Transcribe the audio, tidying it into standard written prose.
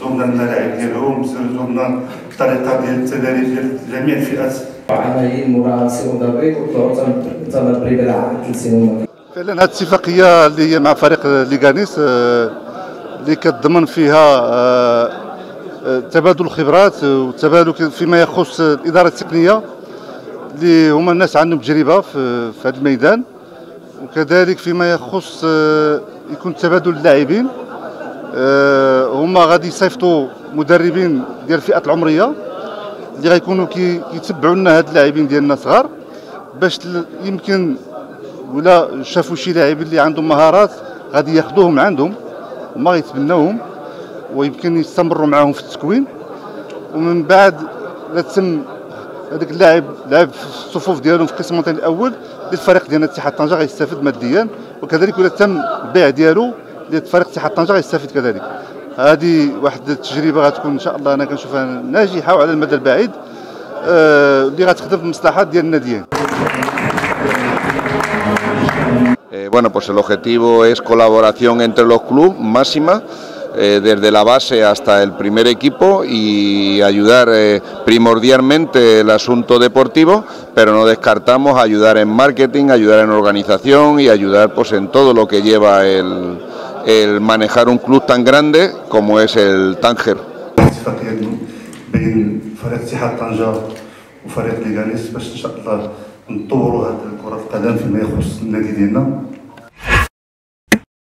زرنا الملاعب ديالهم، زرنا الطريقه ديال التدريب ديال جميع الفئات. عمليه مراعاه السينودابيت والتوتر التمريبي العام 3 سنين. فعلا هذه الاتفاقيه اللي هي مع فريق ليغانيس اللي كتضمن فيها تبادل الخبرات والتبادل فيما يخص الاداره التقنيه اللي هما الناس عندهم تجربه في هذا الميدان، وكذلك فيما يخص يكون تبادل اللاعبين. هما غادي يصيفطوا مدربين ديال الفئات العمريه اللي غيكونوا كيتبعوا لنا هاد اللاعبين ديالنا صغار، باش يمكن ولا شافوا شي لاعبين اللي عندهم مهارات غادي ياخذوهم عندهم وما يتبناوهم، ويمكن يستمروا معاهم في التكوين. ومن بعد لا تم هذاك اللاعب لعب في الصفوف ديالهم في القسم الوطني الاول للفريق ديالنا اتحاد طنجة غيستافد ماديا، وكذلك ولا تم البيع ديالو للفريق اتحاد طنجة غيستافد كذلك. هذه واحد التجربه غتكون ان شاء الله انا كنشوفها ناجحه وعلى المدى البعيد اللي غتخدم المصلحات ديال الناديين. Bueno, pues el objetivo es colaboración entre los clubes máxima desde la base hasta el primer equipo y ayudar primordialmente el asunto deportivo, pero no descartamos ayudar en marketing, ayudar en organización y ayudar pues en todo lo que lleva el manejar un club tan grande como es el Tánger. نطوروا هذه الكرة القدم فيما يخص النادي ديالنا.